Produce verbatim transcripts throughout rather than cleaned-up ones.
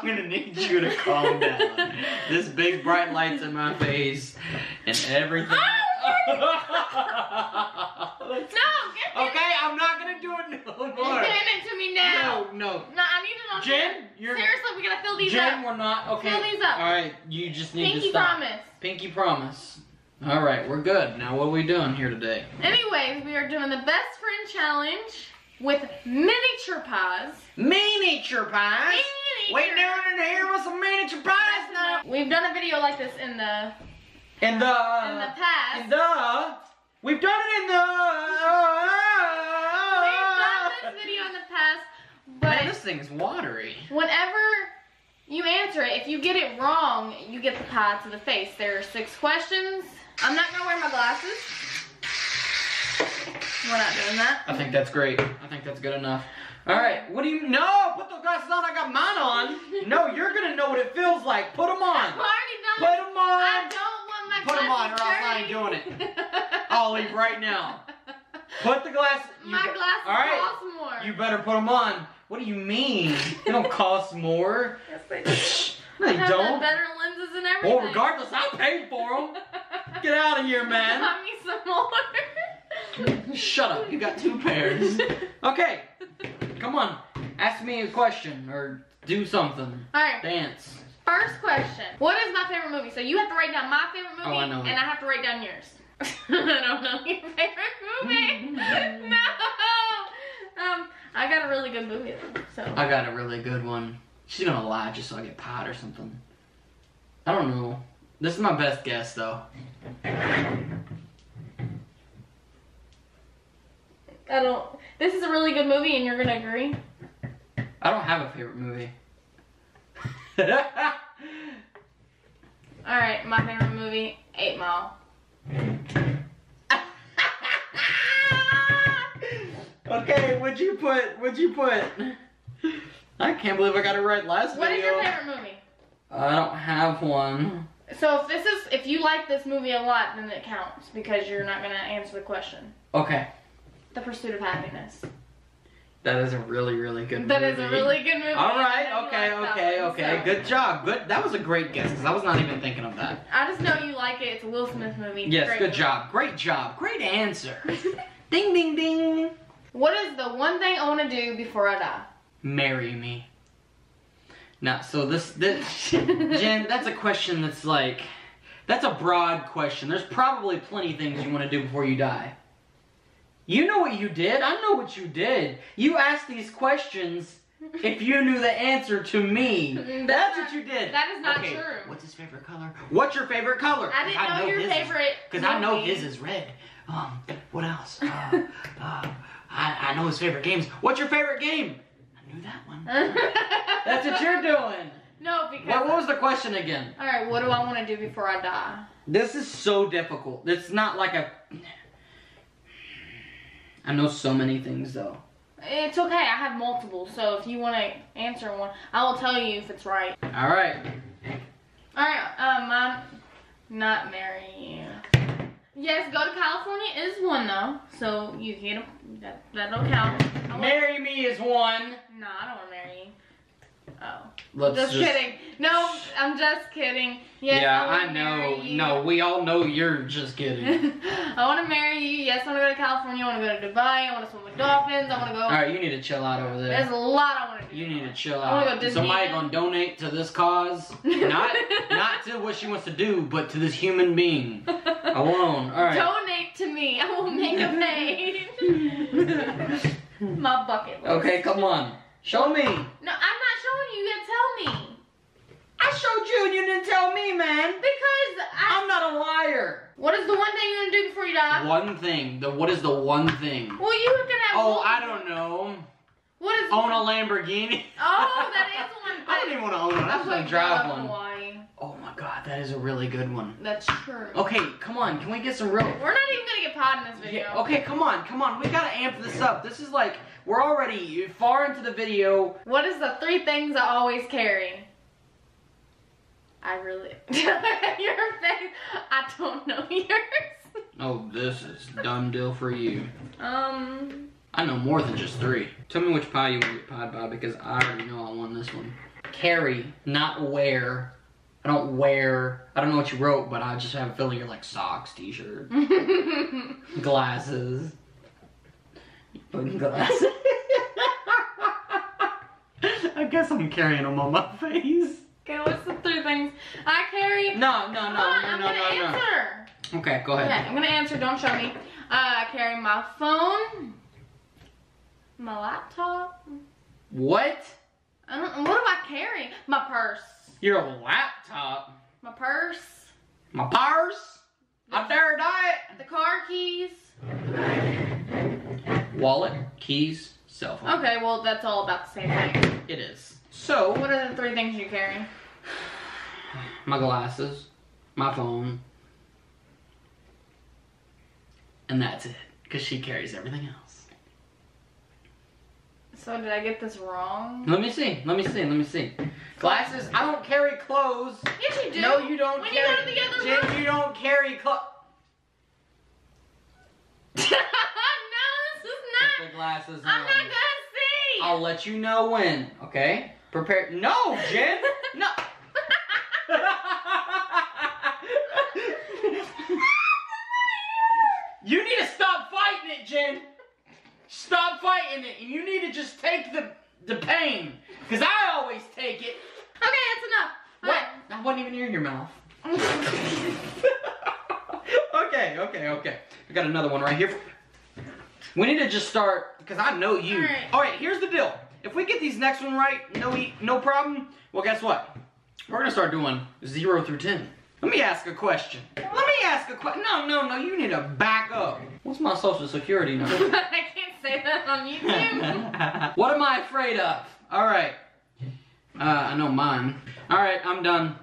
I'm gonna need you to calm down. This big bright light's in my face and everything. Oh, no, okay, it. I'm not gonna do it no more. Give it to me now. No, no. No, I need it on Jen, you're seriously, we gotta fill these Jen, up. Jen, we're not okay. Fill these up. All right, you just need Pinky to stop. Promise. Pinky promise. All right, we're good. Now, what are we doing here today? Anyways, we are doing the best friend challenge with miniature pies. Miniature pies. Miniature. We're down in here with some miniature pies now. We've done a video like this in the. In the. In the past. In the. We've done it in the. We've done this video in the past, but man, this thing is watery. Whenever you answer it, if you get it wrong, you get the pie to the face. There are six questions. I'm not gonna wear my glasses. We're not doing that. I think that's great. I think that's good enough. All right. What do you know? Put the glasses on. I got mine on. No, you're gonna know what it feels like. Put them on. I've already done Put them on. I don't want my Put them on, or else I ain't doing it. I'll leave right now. Put the glasses. My glasses all right. cost more. You better put them on. What do you mean? They don't cost more. Yes, they do. They I don't. Have better lenses and everything. Well, regardless, I paid for them. Get out of here, man. Buy me some more. Shut up, you got two pairs. Okay, come on. Ask me a question or do something. Alright. Dance. First question. What is my favorite movie? So you have to write down my favorite movie oh, I know and that. I have to write down yours. I don't know your favorite movie. No. Um, I got a really good movie though. So. I got a really good one. She's gonna lie just so I get pot or something. I don't know. This is my best guess though. I don't, this is a really good movie and you're gonna agree? I don't have a favorite movie. Alright, my favorite movie, eight mile. Okay, what'd you put, what'd you put? I can't believe I got it right last what video. What is your favorite movie? I don't have one. So if this is, if you like this movie a lot, then it counts because you're not gonna answer the question. Okay. The Pursuit of Happiness. That is a really, really good movie. That is a really good movie. All right, okay, okay, okay. Good job. Good. That was a great guess because I was not even thinking of that. I just know you like it. It's a Will Smith movie. Yes, good job. Great job. Great answer. Ding, ding, ding. What is the one thing I want to do before I die? Marry me. Now, so this, this, Jen, that's a question that's like, that's a broad question. There's probably plenty of things you want to do before you die. You know what you did. I know what you did. You asked these questions if you knew the answer to me. That's, that's what you did. That is not okay. true. What's his favorite color? What's your favorite color? I didn't I know, know your favorite Because I know his is red. Um, what else? Uh, uh, I, I know his favorite games. What's your favorite game? I knew that one. That's what you're doing. No, because... What, what was the question again? All right, what do I want to do before I die? This is so difficult. It's not like a... I know so many things though. It's okay, I have multiple, so if you want to answer one, I will tell you if it's right. All right. All right, um, I'm not marrying you. Yes, go to California is one though, so you can't, that, that'll count. Marry me is one. No, I don't want to marry you. Oh, Let's just, just kidding. No, I'm just kidding. Yes, yeah, I, I know. No, we all know you're just kidding. I want to marry you. Yes, I want to go to California. I want to go to Dubai. I want to swim with dolphins. I want to go. All right, you need to chill out over there. There's a lot I want to do. You need to chill out. I want to go Disney. Somebody gonna donate to this cause, not not to what she wants to do, but to this human being alone. All right. Donate to me. I will make a maid. My bucket list. Okay, come on. Show me. No, I'm not showing you. You didn't tell me. I showed you and you didn't tell me, man. Because I... I'm not a liar. What is the one thing you're going to do before you die? One thing. The, what is the one thing? Well, you were going to have... Oh, I don't know. What is... Own a Lamborghini. Oh, that is one thing. I don't even want to own one. I just want to drive one. Hawaii. Oh, my God. That is a really good one. That's true. Okay, come on. Can we get some real... We're not even going to get pod in this video. Yeah, okay, come on. Come on. We got to amp this up. This is like... We're already far into the video. What is the three things I always carry? I really... Your face. I don't know yours. Oh, this is dumb deal for you. Um... I know more than just three. Tell me which pie you want to get pied by because I already know I won this one. carry, not wear. I don't wear, I don't know what you wrote, but I just have a feeling you're like socks, t-shirt, glasses. Putting glasses. I guess I'm carrying them on my face. Okay, what's the three things I carry? No, no, no, no, on, no, no, no, answer. no. Okay, go ahead. Okay, I'm gonna answer, don't show me. Uh, I carry my phone, my laptop. What? I don't, what do I carry? My purse. Your laptop? My purse. My purse? I dare die. The car keys. Wallet, keys, cell phone. Okay, well that's all about the same thing. It is. So, what are the three things you carry? My glasses, my phone, and that's it. Because she carries everything else. So, did I get this wrong? Let me see. Let me see. Let me see. Glasses. I don't carry clothes. Yes, you do. No, you don't when carry. When you go to the other room. Jim, you don't carry clothes. No, this is not. Put the glasses on. I'm not gonna see. I'll let you know when. Okay. Prepare. No, Jim. No. You need to stop fighting it, Jen. Stop fighting it, and you need to just take the the pain, because I always take it. Okay, that's enough. All what? Right. I wasn't even near your mouth. okay, okay, okay. I got another one right here. We need to just start, because I know you. All right. All right, here's the deal. If we get these next one right, no eat, no problem. Well, guess what? We're gonna start doing zero through ten. Let me ask a question. Let me ask a question. No, no, no. You need to back up. What's my social security number? I can't say that on YouTube. What am I afraid of? All right. Uh, I know mine. All right, I'm done.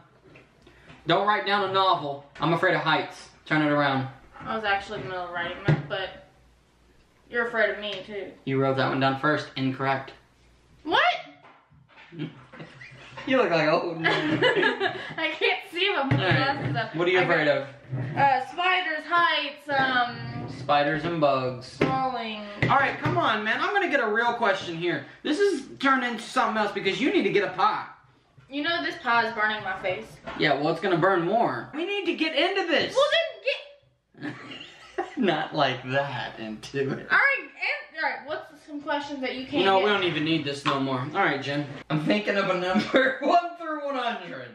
Don't write down a novel. I'm afraid of heights. Turn it around. I was actually in the middle of writing that, but you're afraid of me too. You wrote that one down first. Incorrect. What? You look like old man. I can't see them. Right. What are you afraid of? Uh, spiders, heights, um... spiders and bugs. Falling. Alright, come on, man. I'm gonna get a real question here. This is turned into something else because you need to get a pie. You know this pie is burning my face. Yeah, well, it's gonna burn more. We need to get into this. Well, then get... Not like that into it. Alright, Alright, what's some questions that you can't No, get? We don't even need this no more. Alright, Jen. I'm thinking of a number one through one hundred.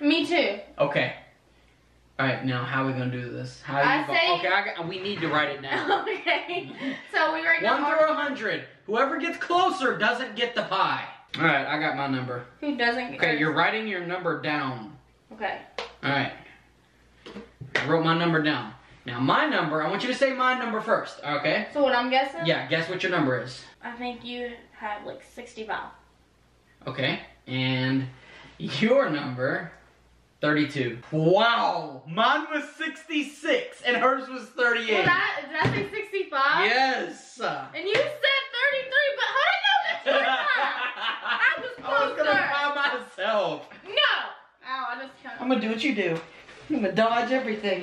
Me too. Okay. Alright, now how are we going to do this? How are you say... Okay, I got, we need to write it down. Okay. So we write down one through one hundred. Whoever gets closer doesn't get the pie. Alright, I got my number. Who doesn't get Okay, you're writing your number down. Okay. Alright. I wrote my number down. Now my number, I want you to say my number first, okay? So what I'm guessing? Yeah, guess what your number is. I think you have like sixty-five. Okay, and your number, thirty-two. Wow, mine was sixty-six and hers was thirty-eight. Did I, did I say sixty-five? Yes. And you said thirty-three, but how did I know that? I was closer. I was gonna buy myself. No. Ow, I just kinda... I'm gonna do what you do. I'm gonna dodge everything.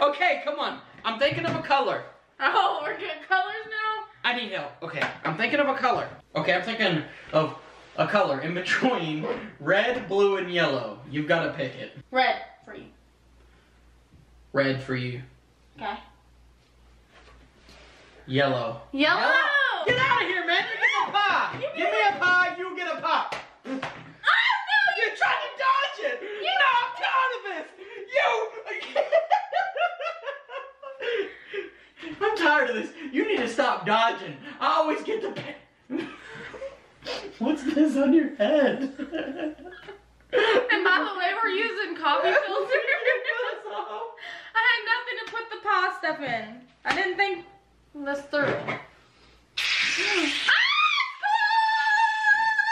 Okay, come on. I'm thinking of a color. Oh, we're getting colors now? I need help. Okay, I'm thinking of a color. Okay, I'm thinking of a color in between red, blue, and yellow. You've got to pick it. Red for you. Red for you. Okay. Yellow. Yellow! Yellow. Get out of here, man! You get a pie! Give me, Give me a pie, you get a pie! Oh, no! You're you trying to dodge it! You no, I'm tired of this! You! I'm tired of this. You need to stop dodging. I always get the pen. What's this on your head? And by the way, we're using coffee filter. I had nothing to put the pie stuff in. I didn't think this through.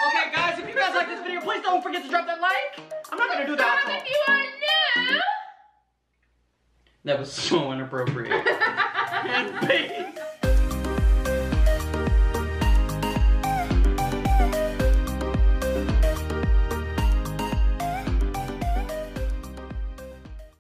Okay, guys, if you guys like this video, please don't forget to drop that like. I'm not gonna do that. If you are new. That was so inappropriate. And peace.